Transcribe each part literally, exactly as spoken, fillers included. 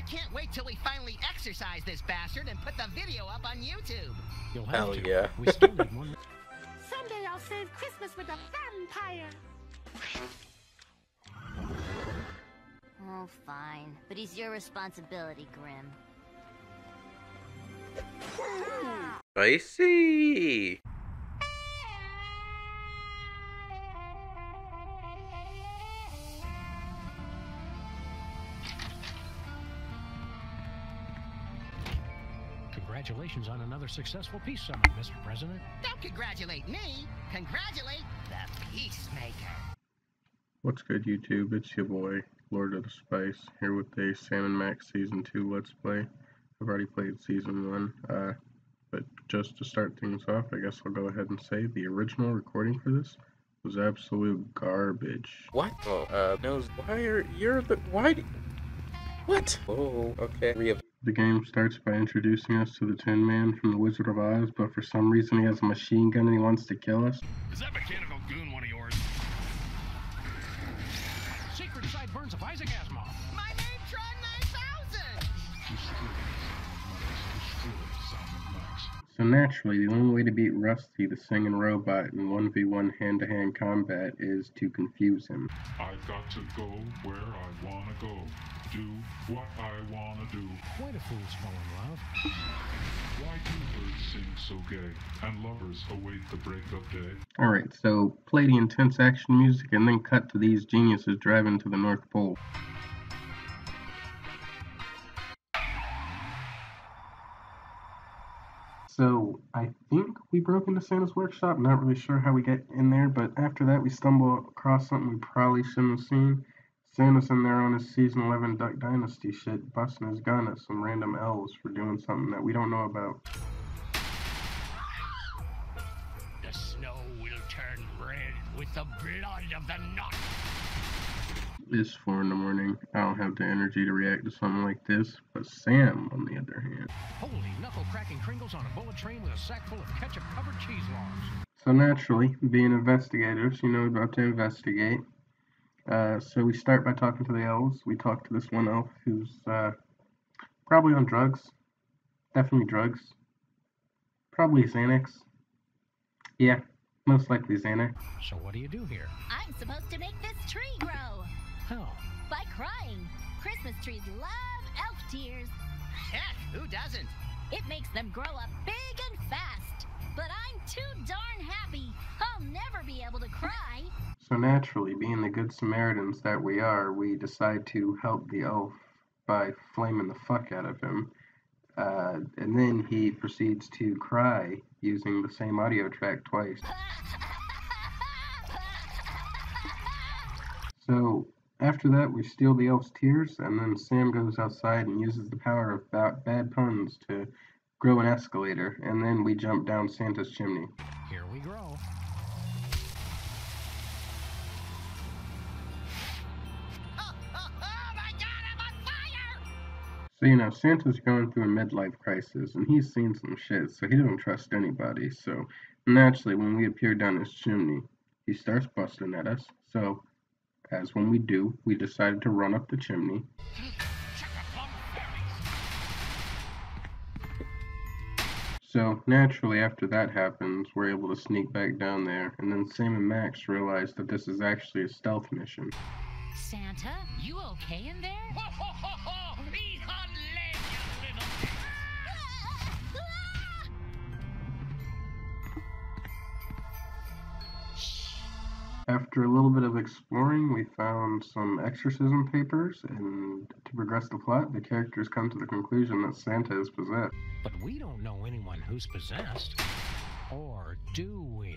I can't wait till we finally exercise this bastard and put the video up on YouTube. You'll have Hell to. yeah. We still need one. Someday I'll save Christmas with a vampire. Oh, fine. But he's your responsibility, Grim. I see. Congratulations on another successful peace summit, Mister President. Don't congratulate me. Congratulate the peacemaker. What's good, YouTube? It's your boy, Lord of the Spice, here with a Sam and Max Season two Let's Play. I've already played Season one, uh, but just to start things off, I guess I'll go ahead and say the original recording for this was absolute garbage. What? Oh, uh, no, why are, you're the, why do, what? Oh, okay. We have The game starts by introducing us to the Tin Man from The Wizard of Oz, but for some reason he has a machine gun and he wants to kill us. Is that mechanical goon one of yours? Sacred sideburns of Isaac Asimov. My name, Tron nine thousand! So naturally, the only way to beat Rusty the singing robot in one v one hand-to-hand combat is to confuse him. I've got to go where I wanna go. Do what I wanna do. Why do fools fall in love? Why do birds sing so gay, and lovers await the breakup day? Alright, so play the intense action music and then cut to these geniuses driving to the North Pole. So, I think we broke into Santa's workshop, not really sure how we get in there, but after that we stumble across something we probably shouldn't have seen. Santa's in there on his season eleven Duck Dynasty shit, busting his gun at some random elves for doing something that we don't know about. The snow will turn red with the blood of the knot. It's four in the morning. I don't have the energy to react to something like this, but Sam, on the other hand. Holy knuckle-cracking Kringles on a bullet train with a sack full of ketchup-covered cheese logs. So naturally, being investigators, you know about to investigate. Uh, so we start by talking to the elves. We talk to this one elf who's uh, probably on drugs, definitely drugs, probably Xanax. Yeah, most likely Xanax. So what do you do here? I'm supposed to make this tree grow. How? By crying. Christmas trees love elf tears. Heck, who doesn't? It makes them grow up big and fast. But I'm too darn happy. I'll never be able to cry. So naturally, being the good Samaritans that we are, we decide to help the elf by flaming the fuck out of him. Uh, and then he proceeds to cry using the same audio track twice. So, after that, we steal the elf's tears, and then Sam goes outside and uses the power of ba bad puns to grow an escalator, and then we jump down Santa's chimney. Here we grow. So, you know, Santa's going through a midlife crisis, and he's seen some shit, so he doesn't trust anybody. So, naturally, when we appear down his chimney, he starts busting at us. So, as when we do, we decided to run up the chimney. So, naturally, after that happens, we're able to sneak back down there, and then Sam and Max realize that this is actually a stealth mission. Santa, you okay in there? Ho, ho, ho, ho! After a little bit of exploring, we found some exorcism papers, and to progress the plot, the characters come to the conclusion that Santa is possessed. But we don't know anyone who's possessed, or do we?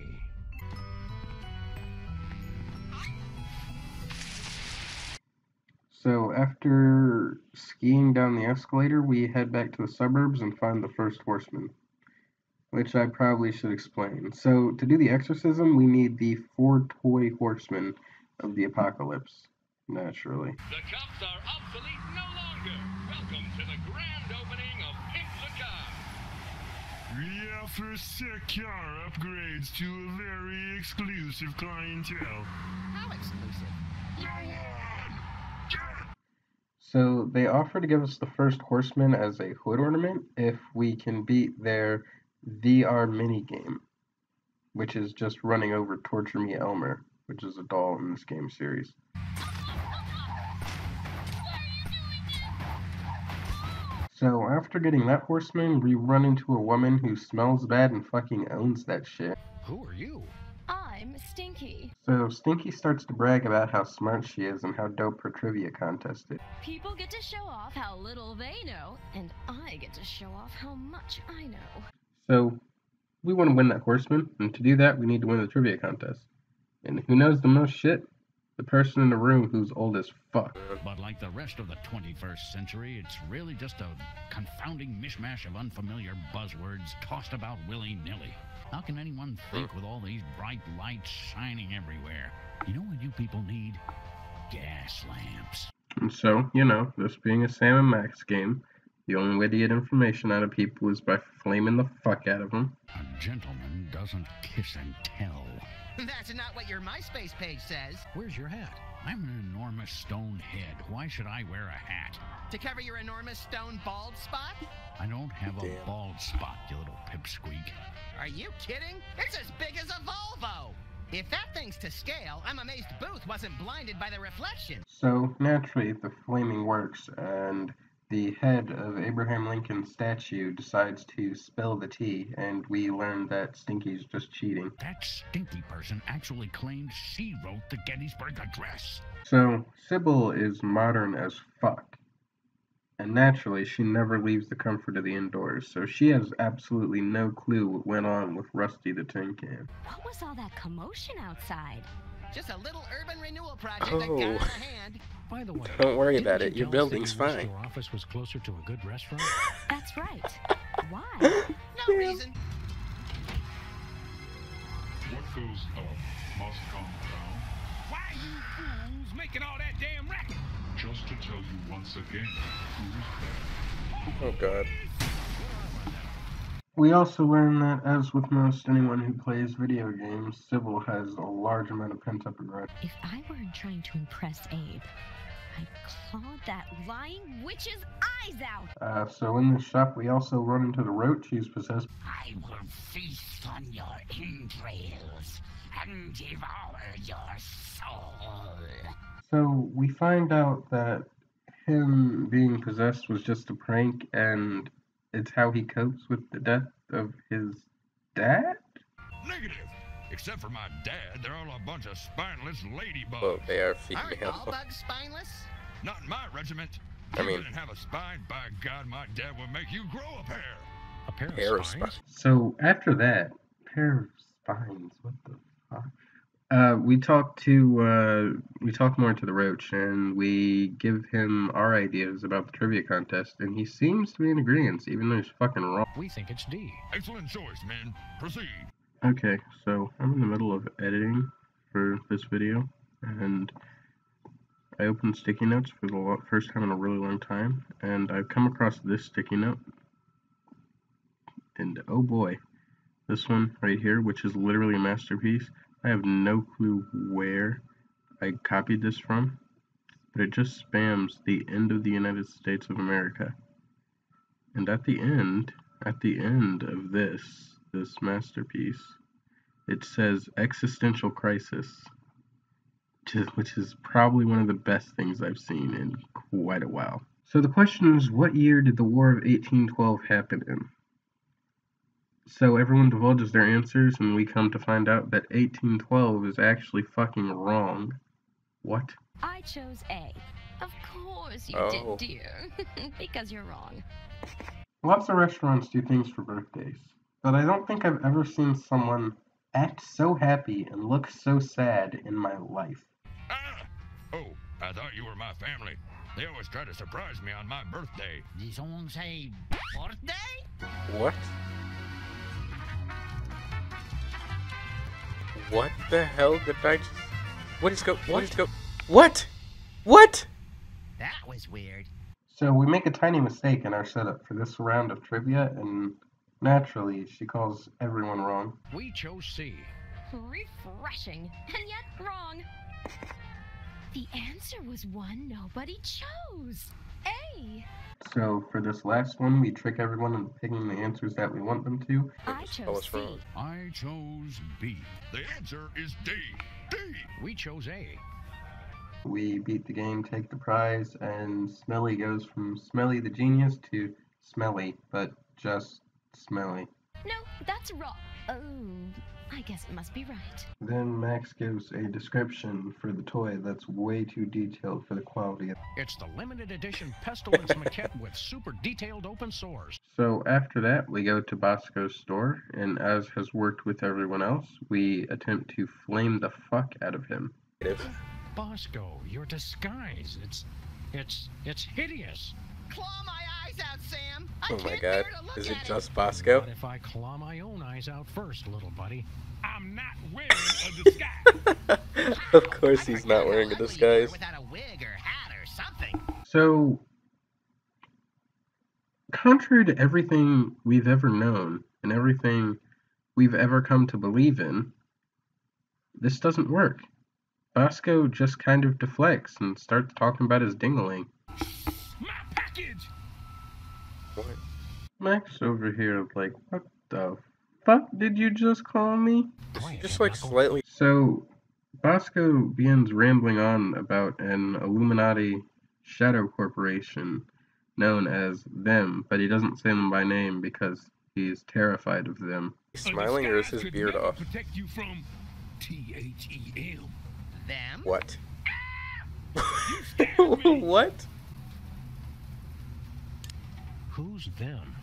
So after skiing down the escalator, we head back to the suburbs and find the first horseman, which I probably should explain. So, to do the exorcism, we need the four toy horsemen of the apocalypse, naturally. The cops are obsolete no longer. Welcome to the grand opening of Picsurca. We offer secure upgrades to a very exclusive clientele. How exclusive? So they offer to give us the first horseman as a hood ornament if we can beat their V R minigame, which is just running over Torture Me Elmer, which is a doll in this game series. So after getting that horseman, we run into a woman who smells bad and fucking owns that shit. Who are you? I'm Stinky. So Stinky starts to brag about how smart she is and how dope her trivia contest is. People get to show off how little they know, and I get to show off how much I know. So we want to win that horseman, and to do that we need to win the trivia contest. And who knows the most shit? The person in the room who's old as fuck. But like the rest of the twenty-first century, it's really just a confounding mishmash of unfamiliar buzzwords tossed about willy-nilly. How can anyone think with all these bright lights shining everywhere? You know what you people need? Gas lamps. And so, you know, this being a Sam and Max game, the only way to get information out of people is by flaming the fuck out of them. A gentleman doesn't kiss and tell. That's not what your MySpace page says. Where's your hat? I'm an enormous stone head. Why should I wear a hat? To cover your enormous stone bald spot? I don't have Damn. a bald spot, you little pipsqueak. Are you kidding? It's as big as a Volvo! If that thing's to scale, I'm amazed Booth wasn't blinded by the reflection. So, naturally, the flaming works, and the head of Abraham Lincoln's statue decides to spill the tea, and we learn that Stinky's just cheating. That Stinky person actually claimed she wrote the Gettysburg Address. So, Sybil is modern as fuck, and naturally she never leaves the comfort of the indoors, so she has absolutely no clue what went on with Rusty the Tin Can. What was all that commotion outside? Just a little urban renewal project oh. that got out of hand. By the way, don't worry about it. Your building's fine. Your office was closer to a good restaurant. That's right. Why? No yeah. reason. What goes up must come down. Why are you fools making all that damn racket? Just to tell you once again, who's bad. Oh God. We also learn that, as with most anyone who plays video games, Sybil has a large amount of pent-up regret. If I weren't trying to impress Abe, I'd claw that lying witch's eyes out! Uh, so in the shop we also run into the roach who's possessed. I will feast on your entrails and devour your soul. So we find out that him being possessed was just a prank, and it's how he copes with the death of his dad? Negative. Except for my dad, they're all a bunch of spineless ladybugs. Oh, they are female. Aren't all bugs spineless? Not in my regiment. I mean, if you didn't have a spine, by God, my dad would make you grow a pair. A pair, a pair of, spines? of spines? So after that, pair of spines, what the fuck? Uh, we talk to, uh, we talk more to the roach, and we give him our ideas about the trivia contest, and he seems to be in agreement, even though he's fucking wrong. We think it's D. Excellent choice, man. Proceed. Okay, so I'm in the middle of editing for this video, and I opened sticky notes for the first time in a really long time, and I've come across this sticky note, and oh boy, this one right here, which is literally a masterpiece. I have no clue where I copied this from, but it just spams the end of the United States of America. And at the end, at the end of this, this masterpiece, it says existential crisis, which is probably one of the best things I've seen in quite a while. So the question is, what year did the War of eighteen twelve happen in? So everyone divulges their answers, and we come to find out that eighteen twelve is actually fucking wrong. What? I chose A. Of course you oh. did, dear. Because you're wrong. Lots of restaurants do things for birthdays, but I don't think I've ever seen someone act so happy and look so sad in my life. Ah! Oh, I thought you were my family. They always try to surprise me on my birthday. Did someone say birthday? What? What the hell did I just... What is go... What is go... What? What? That was weird. So we make a tiny mistake in our setup for this round of trivia, and naturally, she calls everyone wrong. We chose C. Refreshing, and yet wrong. The answer was one nobody chose. A. So for this last one, we trick everyone into picking the answers that we want them to. I chose B. I chose B. The answer is D. D. We chose A. We beat the game, take the prize, and Smelly goes from Smelly the Genius to Smelly, but just Smelly. No, that's wrong. Oh, I guess it must be right. Then Max gives a description for the toy that's way too detailed for the quality. It's the limited edition Pestilence maquette with super detailed open source. So after that, we go to Bosco's store, and as has worked with everyone else, we attempt to flame the fuck out of him. Bosco, your disguise, it's, it's, it's hideous. Claw my eyes out, Sam. I oh my God, is it just it. Bosco? What if I claw my own eyes out first, little buddy? I'm not wearing a disguise. Of course he's not wearing a disguise. Without a wig or hat or something. So, contrary to everything we've ever known and everything we've ever come to believe in, this doesn't work. Bosco just kind of deflects and starts talking about his ding-a-ling. My package! What? Max over here, like, what the fuck did you just call me? Just like slightly. So, Bosco begins rambling on about an Illuminati shadow corporation known as Them, but he doesn't say them by name because he's terrified of them. He's smiling, or is his beard off? Protect you from T H E M. Them? What? What? Who's them?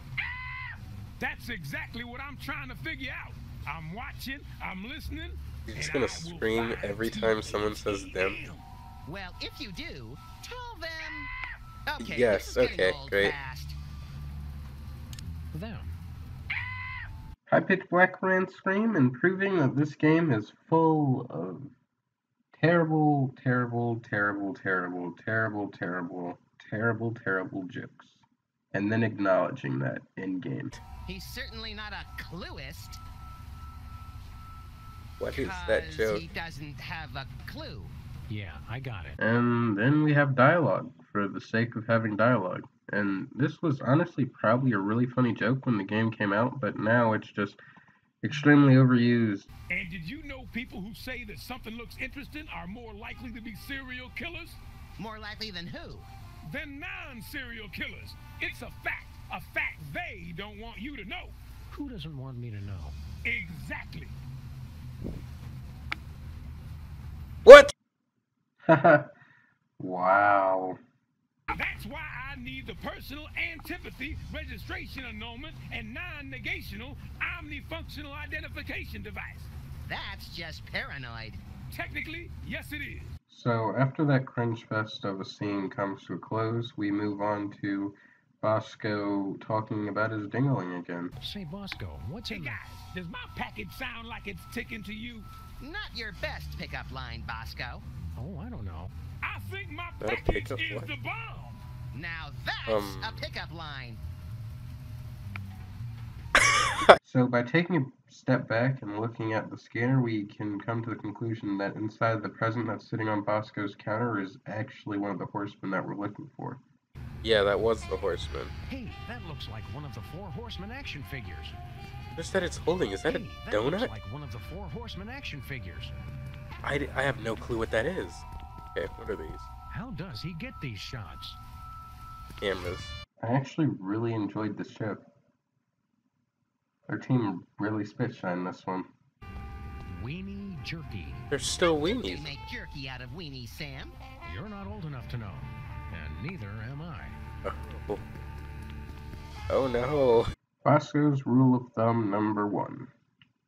That's exactly what I'm trying to figure out. I'm watching, I'm listening. You're just gonna scream every time someone says them? Well, if you do, tell them. Okay, yes, okay, great. Them. High-pitched black man scream and proving that this game is full of Terrible, terrible, terrible, terrible, terrible, terrible, terrible, terrible jokes. And then acknowledging that in game. He's certainly not a clueist. What is that joke? He doesn't have a clue. Yeah, I got it. And then we have dialogue for the sake of having dialogue. And this was honestly probably a really funny joke when the game came out, but now it's just extremely overused. And did you know people who say that something looks interesting are more likely to be serial killers? More likely than who? Than non-serial killers. It's a fact. A fact they don't want you to know. Who doesn't want me to know? Exactly. What? Wow. That's why I need the personal antipathy registration annulment and non-negational omnifunctional identification device. That's just paranoid. Technically, yes it is. So after that cringe fest of a scene comes to a close, we move on to Bosco talking about his dingling again. Say Bosco, what's hey guys, does my package sound like it's ticking to you? Not your best pickup line, Bosco. Oh, I don't know. I think my package is line? the bomb. Now that's um. a pickup line. So by taking a step back and looking at the scanner, we can come to the conclusion that inside the present that's sitting on Bosco's counter is actually one of the horsemen that we're looking for. Yeah, that was the horseman. Hey, that looks like one of the four horseman action figures. What's that it's holding? Is that hey, a that donut? Looks like one of the four horseman action figures. I, I have no clue what that is. Okay, what are these? How does he get these shots? Cameras. I actually really enjoyed this show. Our team really spit-shined this one. Weenie jerky. There's still weenies. You make jerky out of weenies, Sam. You're not old enough to know, and neither am I. Oh, oh no. Bosco's rule of thumb number one.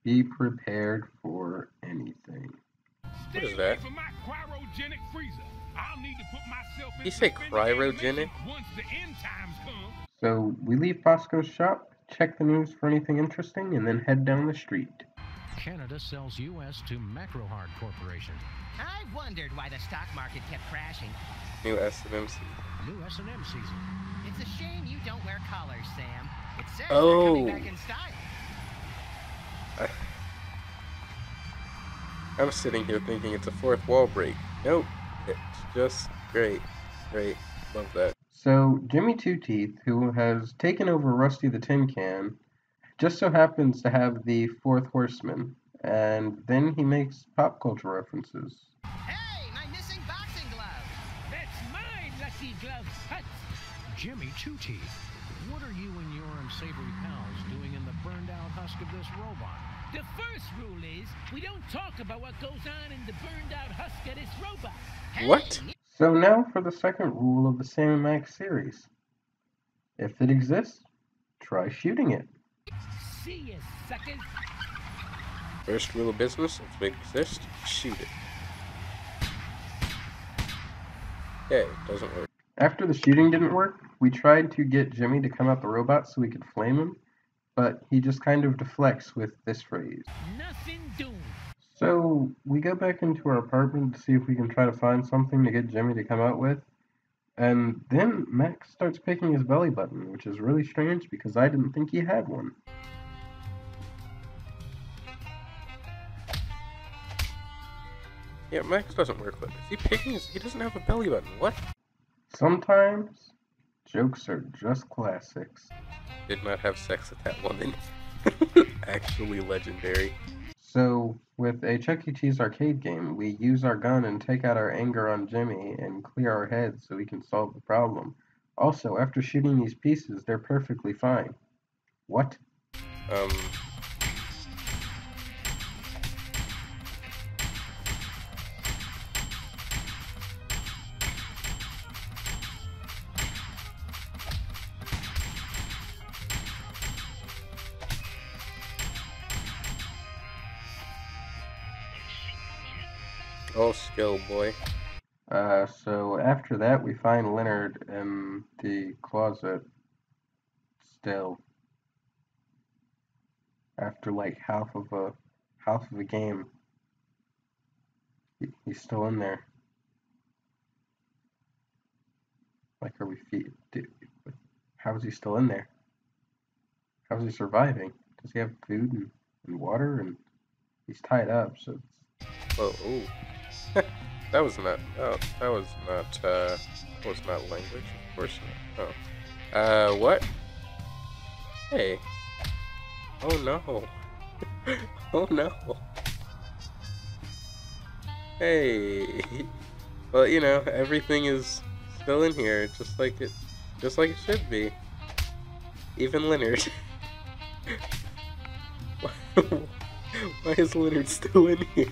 Be prepared for anything. What is that? Did he say cryogenic? So we leave Bosco's shop, check the news for anything interesting, and then head down the street. Canada sells U S to Macrohard Corporation. I wondered why the stock market kept crashing. New S and M season. New S and M season. It's a shame you don't wear collars, Sam. It says oh. they're coming back in style. I... I'm sitting here thinking it's a fourth wall break. Nope, It's just great. Great. Love that. So, Jimmy Two Teeth, who has taken over Rusty the Tin Can, just so happens to have the Fourth Horseman, and then he makes pop culture references. Hey, my missing boxing glove! That's my lucky glove, hut! Jimmy Two Teeth, what are you and your unsavory pals doing in the burned-out husk of this robot? The first rule is we don't talk about what goes on in the burned-out husk of this robot. Hey. What? So now for the second rule of the Sam and Max series. If it exists, try shooting it. See ya, suckers. First rule of business, if it exists, shoot it. Okay, doesn't work. After the shooting didn't work, we tried to get Jimmy to come out the robot so we could flame him, but he just kind of deflects with this phrase. Nothing doing. So, we go back into our apartment to see if we can try to find something to get Jimmy to come out with. And then Max starts picking his belly button, which is really strange because I didn't think he had one. Yeah, Max doesn't work with it. Is he picking his... He doesn't have a belly button. What? Sometimes, jokes are just classics. Did not have sex with that woman. Actually legendary. So, with a Chuck E. Cheese arcade game, we use our gun and take out our anger on Jimmy and clear our heads so we can solve the problem. Also, after shooting these pieces, they're perfectly fine. What? Um. Oh, skill boy. Uh, so after that, we find Leonard in the closet. Still. After like half of a half of a game, he, he's still in there. Like, are we feet? Dude, how is he still in there? How is he surviving? Does he have food and, and water? And he's tied up, so. Oh. Ooh. That was not, oh, that was not, uh, that was not language, of course not, oh. Uh, what? Hey. Oh no. Oh no. Hey. Well, you know, everything is still in here, just like it, just like it should be. Even Leonard. Why is Leonard still in here?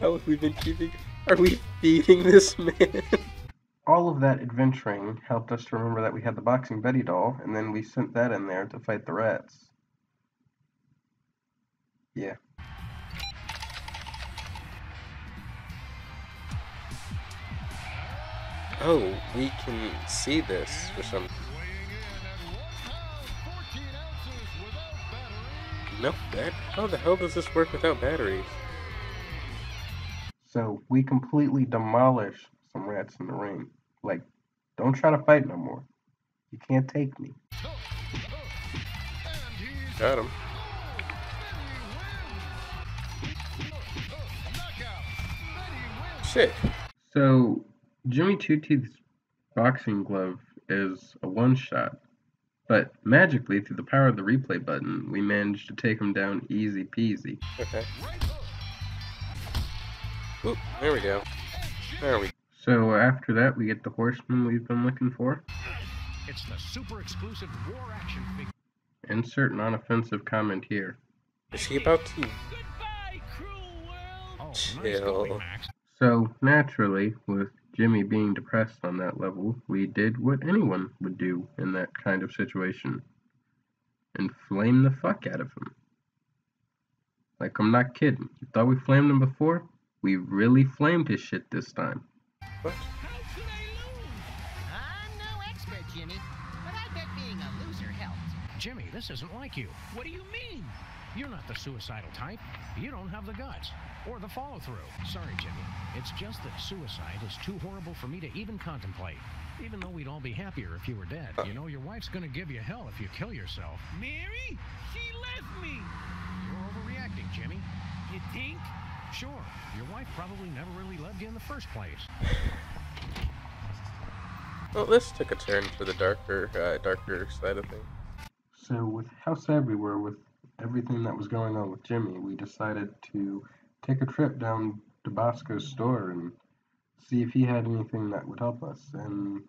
How have we been keeping... Are we feeding this man? All of that adventuring helped us to remember that we had the Boxing Betty doll, and then we sent that in there to fight the rats. Yeah. Oh, we can see this for some... No, that... How the hell does this work without batteries? So, we completely demolish some rats in the ring. Like, don't try to fight no more. You can't take me. Got him. Shit. So, Jimmy Two Teeth's boxing glove is a one-shot. But, magically, through the power of the replay button, we managed to take him down easy-peasy. Okay. Oop, there we go. There we go. So after that, we get the horseman we've been looking for. It's the super exclusive war action figure. Insert non-offensive comment here. Is he about to... Goodbye, cruel world. Chill. Oh, nice. So naturally, with Jimmy being depressed on that level, we did what anyone would do in that kind of situation. And flame the fuck out of him. Like, I'm not kidding. You thought we flamed him before? We really flamed his shit this time. What? How could I lose? I'm no expert, Jimmy, but I bet being a loser helped. Jimmy, this isn't like you. What do you mean? You're not the suicidal type. You don't have the guts or the follow-through. Sorry, Jimmy. It's just that suicide is too horrible for me to even contemplate. Even though we'd all be happier if you were dead. You know, your wife's gonna give you hell if you kill yourself. Mary? She left me! You're overreacting, Jimmy. You think? Sure, your wife probably never really loved you in the first place. Well, this took a turn for the darker, uh, darker side of things. So, with how sad we were with everything that was going on with Jimmy, we decided to take a trip down to Bosco's store and see if he had anything that would help us. And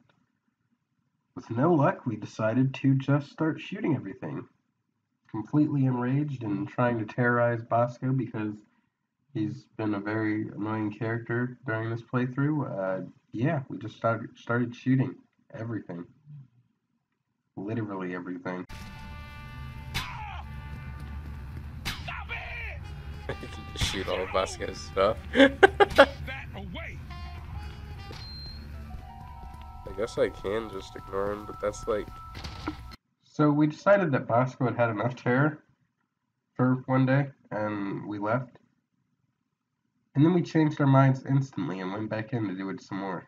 with no luck, we decided to just start shooting everything. Completely enraged and trying to terrorize Bosco because he's been a very annoying character during this playthrough. Uh, yeah, we just started, started shooting everything. Literally everything. Stop it! You can just shoot all of Bosco's stuff. I guess I can just ignore him, but that's like... So we decided that Bosco had had enough terror for one day, and we left. And then we changed our minds instantly and went back in to do it some more.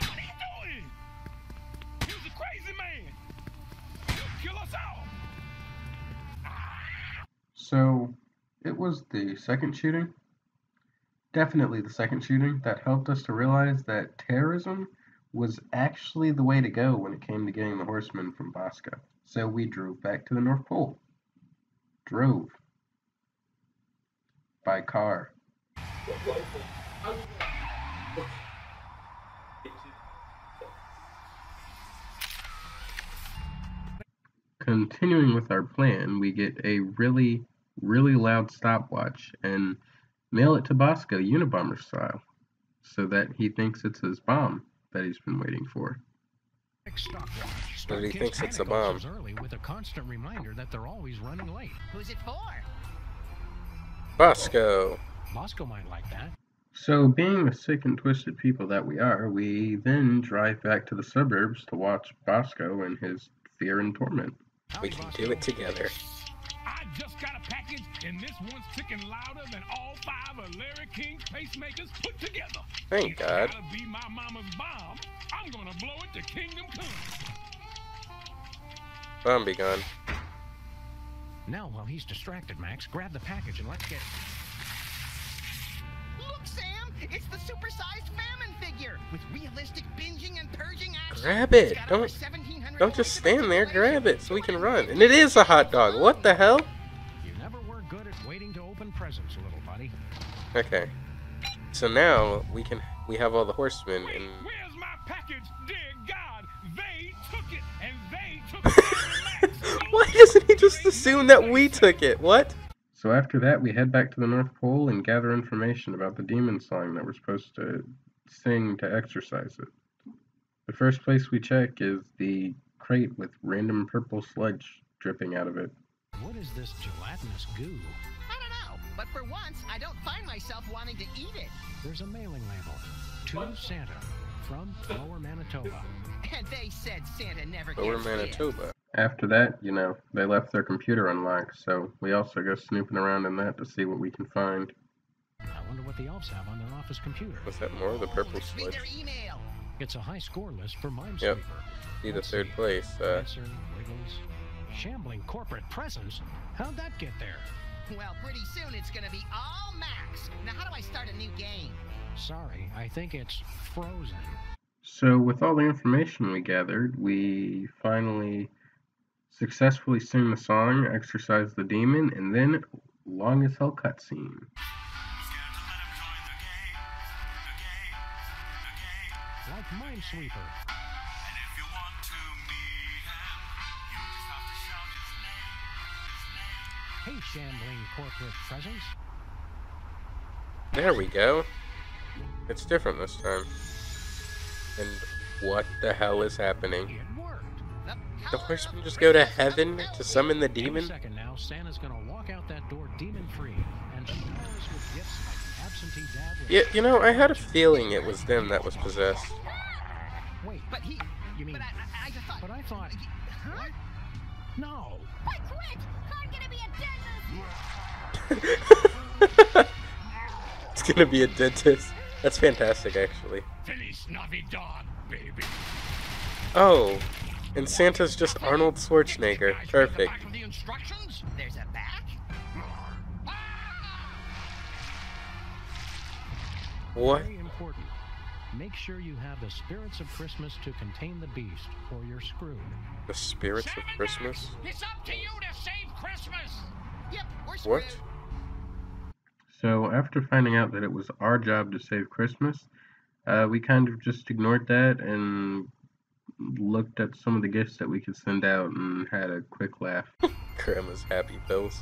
What are you doing? He was a crazy man. He'll kill us all. So, it was the second shooting. Definitely the second shooting that helped us to realize that terrorism was actually the way to go when it came to getting the horsemen from Bosco. So we drove back to the North Pole. Drove. By car. Continuing with our plan, we get a really, really loud stopwatch and mail it to Bosco, Unabomber style, so that he thinks it's his bomb that he's been waiting for. But he thinks it's a bomb. Early with a constant reminder that they're always running late. Who's it for? Bosco. Bosco might like that. So, being the sick and twisted people that we are, we then drive back to the suburbs to watch Bosco and his fear and torment. We can do it together. I just got a package, and this one's ticking louder than all five of Larry King's pacemakers put together. Thank it's God. Gotta be my mama's bomb. I'm gonna blow it to Kingdom Come. Bomb be gone. Now, while he's distracted, Max, grab the package and let's get it. Look, Sam, it's the supersized famine figure with realistic binging and purging action. Grab it. Don't. Don't just stand there, grab it so we can run. And it is a hot dog. What the hell? You never were good at waiting to open presents, little buddy. Okay. So now we can we have all the horsemen and where's my package? Dear God, they took it and they took it. Why doesn't he just assume that we took it? What? So after that we head back to the North Pole and gather information about the demon song that we're supposed to sing to exorcise it. The first place we check is the crate with random purple sludge dripping out of it. What is this gelatinous goo? I don't know, but for once, I don't find myself wanting to eat it. There's a mailing label. To Santa, from Lower Manitoba. And they said Santa never gets Lower Manitoba. After that, you know, they left their computer unlocked, so we also go snooping around in that to see what we can find. I wonder what the elves have on their office computer. Was that more of the purple sludge? Their email. It's a high score list for Minesweeper. Yep. See the third place. Uh, Shambling corporate presence? How'd that get there? Well, pretty soon it's gonna be all Max. Now how do I start a new game? Sorry, I think it's frozen. So with all the information we gathered, we finally successfully sing the song, exorcise the demon, and then long as hell cutscene. Like Minesweeper. Hey, shambling corporate presence. There we go. It's different this time. And what the hell is happening? The horsemen just go to heaven to summon the demon? Any second now, Santa's gonna walk out that door demon-free and shower us with gifts like an absentee dad. Yeah, you know, I had a feeling it was them that was possessed. Wait, but he... You mean... But I, I, I thought... But I thought... Huh? What? No! I quit! I'm gonna be a dentist! It's gonna be a dentist. That's fantastic, actually. Feliz Navidad, baby. Oh, And Santa's just Arnold Schwarzenegger. Perfect. There's a back. What? Very important. Make sure you have the spirits of Christmas to contain the beast, or you're screwed. The spirits of Christmas? It's up to you to save Christmas. Yep, we're screwed. What? So after finding out that it was our job to save Christmas, uh, we kind of just ignored that and looked at some of the gifts that we could send out and had a quick laugh. Grandma's happy pills.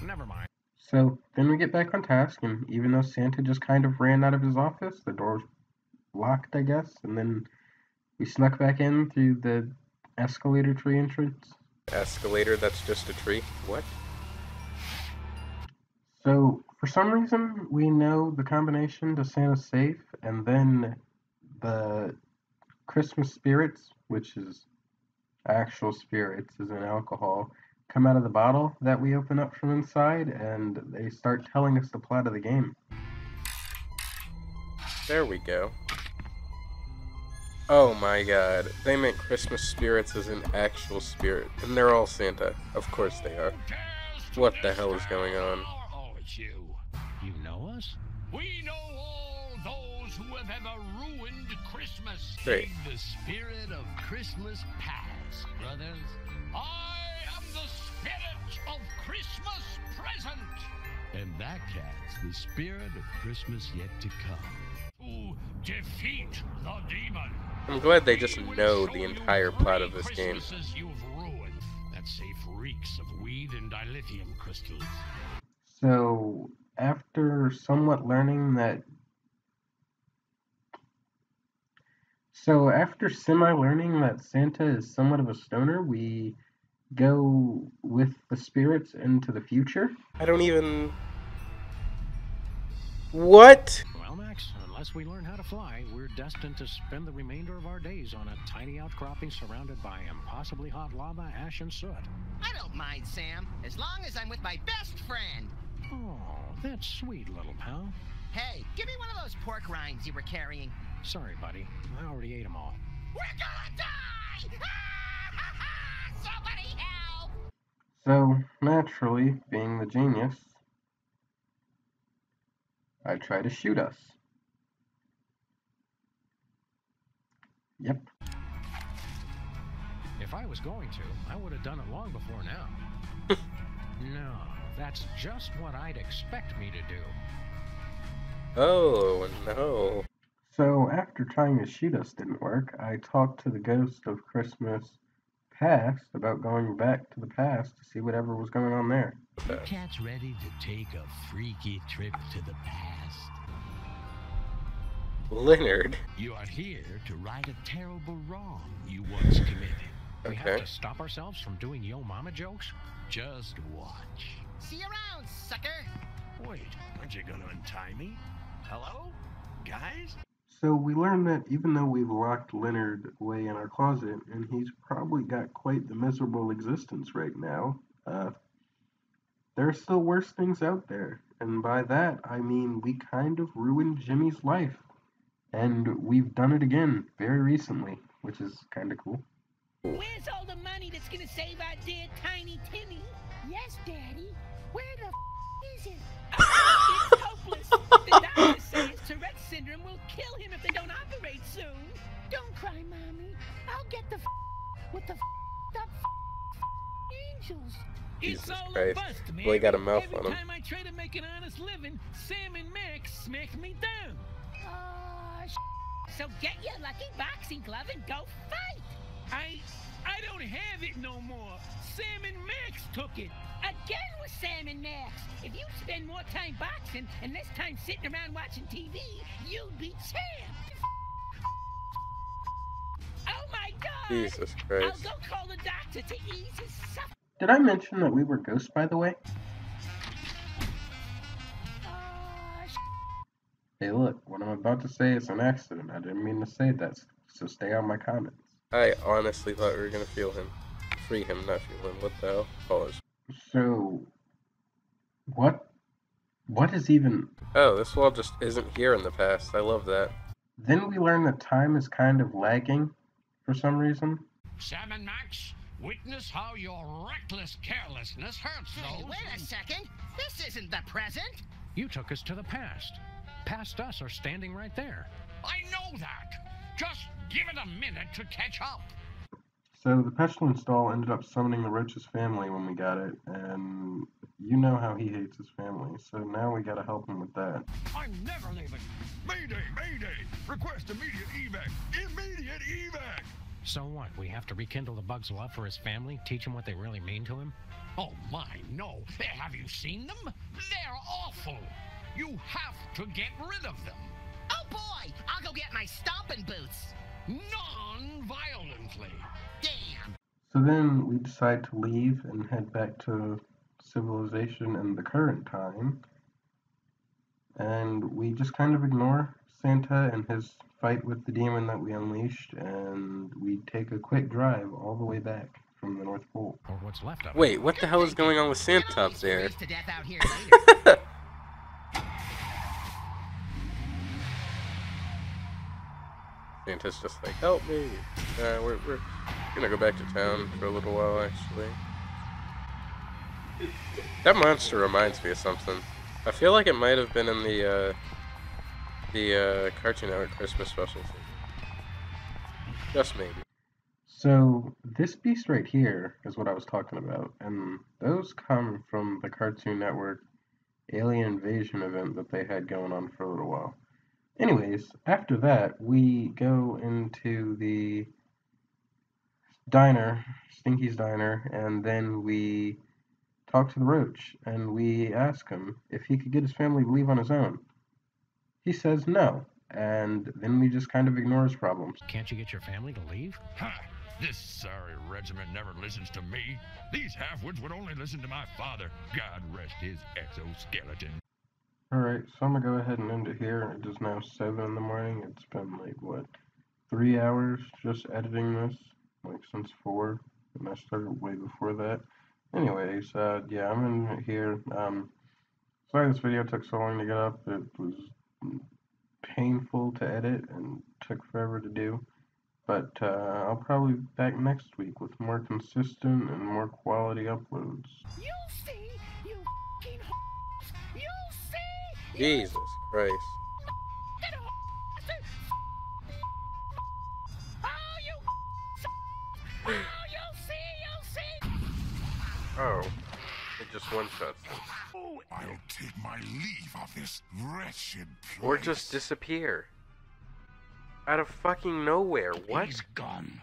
Never mind. So then we get back on task, and even though Santa just kind of ran out of his office, the door was locked, I guess, and then we snuck back in through the escalator tree entrance. Escalator? That's just a tree? What? So for some reason, we know the combination to Santa's safe, and then the Christmas spirits, which is actual spirits, is in alcohol, come out of the bottle that we open up from inside, and they start telling us the plot of the game. There we go. Oh my god, they meant Christmas spirits as an actual spirit, and they're all Santa. Of course they are. What the hell is going on? You. You know us? We know all those who have ever ruined Christmas. Great. In the spirit of Christmas past, brothers. I am the spirit of Christmas present. And that cat's the spirit of Christmas yet to come. To defeat the demon. I'm glad they just know the entire plot of this game. You've ruined. That safe reeks of weed and dilithium crystals. So after somewhat learning that, so after semi-learning that Santa is somewhat of a stoner, we go with the spirits into the future. I don't even. What? Well, Max, unless we learn how to fly, we're destined to spend the remainder of our days on a tiny outcropping surrounded by impossibly hot lava, ash, and soot. I don't mind, Sam, as long as I'm with my best friend. Oh, that's sweet, little pal. Hey, give me one of those pork rinds you were carrying. Sorry, buddy. I already ate them all. We're gonna die! Somebody help! So, naturally, being the genius, I try to shoot us. Yep. If I was going to, I would have done it long before now. No, that's just what I'd expect me to do. Oh, no. So, after trying to shoot us didn't work, I talked to the ghost of Christmas past about going back to the past to see whatever was going on there. The cat's ready to take a freaky trip to the past. Leonard. You are here to right a terrible wrong you once committed. Okay. We have to stop ourselves from doing yo mama jokes? Just watch. See you around, sucker! Wait, aren't you gonna untie me? Hello? Guys? So we learned that even though we've locked Leonard away in our closet, and he's probably got quite the miserable existence right now, uh, there are still worse things out there. And by that, I mean we kind of ruined Jimmy's life. And we've done it again, very recently, which is kind of cool. Where's all the money that's gonna save our dear tiny Timmy? Yes, Daddy. Where the f*** is it? Oh, it's hopeless. The doctors say his Tourette's syndrome will kill him if they don't operate soon. Don't cry, Mommy. I'll get the f*** with the f*** up angels. Jesus Christ. Well, he got a mouth on him. Every time I try to make an honest living, Sam and Max smack me down. Uh, so get your lucky boxing glove and go fight. I, I don't have it no more. Sam and Max took it. Again with Sam and Max. If you spend more time boxing and less time sitting around watching T V, you'd be champ. Oh my God. Jesus Christ. I'll go call the doctor to ease his suffering. Did I mention that we were ghosts, by the way? Hey, look, what I'm about to say is an accident. I didn't mean to say that, so stay on my comments. I honestly thought we were gonna feel him. Free him, not feel him. What the hell? Pause. So, what? What is even... Oh, this wall just isn't here in the past. I love that. Then we learn that time is kind of lagging for some reason. Sam and Max, witness how your reckless carelessness hurts those. Hey, wait a second. This isn't the present. You took us to the past. Past us are standing right there. I know that. Just give it a minute to catch up. So the pestilent doll ended up summoning the roach's family when we got it, and you know how he hates his family, so now we gotta help him with that. I'm never leaving. Mayday, mayday! Request immediate evac! Immediate evac! So what, we have to rekindle the bug's love for his family? Teach him what they really mean to him? Oh my, no. Have you seen them? They're awful. You have to get rid of them. Oh boy, I'll go get my stomping boots. Non-violently. Damn. So then we decide to leave and head back to civilization in the current time. And we just kind of ignore Santa and his fight with the demon that we unleashed, and we take a quick drive all the way back from the North Pole. Or what's left of it. Wait, what the hell is going on with Santa up there? Santa's just like, help me. Uh, we're, we're gonna go back to town for a little while, actually. That monster reminds me of something. I feel like it might have been in the, uh, the, uh, Cartoon Network Christmas special thing. Just maybe. So, this beast right here is what I was talking about, and those come from the Cartoon Network Alien Invasion event that they had going on for a little while. Anyways, after that, we go into the diner, Stinky's Diner, and then we talk to the roach, and we ask him if he could get his family to leave on his own. He says no, and then we just kind of ignore his problems. Can't you get your family to leave? Ha! This sorry regiment never listens to me. These halfwits would only listen to my father. God rest his exoskeleton. Alright, so I'm gonna go ahead and end it here. It is now seven in the morning. It's been like, what, three hours just editing this? Like, since four, and I started way before that. Anyways, uh, yeah, I'm in here. Um, sorry this video took so long to get up. It was painful to edit and took forever to do. But uh, I'll probably be back next week with more consistent and more quality uploads. You'll see, you f***ing h***s. You'll see. Jesus Christ. Oh, you Oh, it just one-shots him. Oh, I'll take my leave of this wretched place. Or just disappear. Out of fucking nowhere, what? He's gone.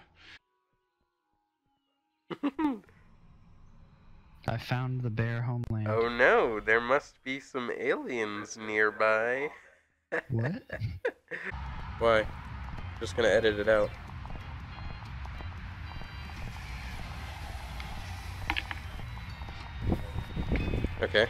I found the bear homeland. Oh no, there must be some aliens nearby. What? Why? Just gonna edit it out. Okay.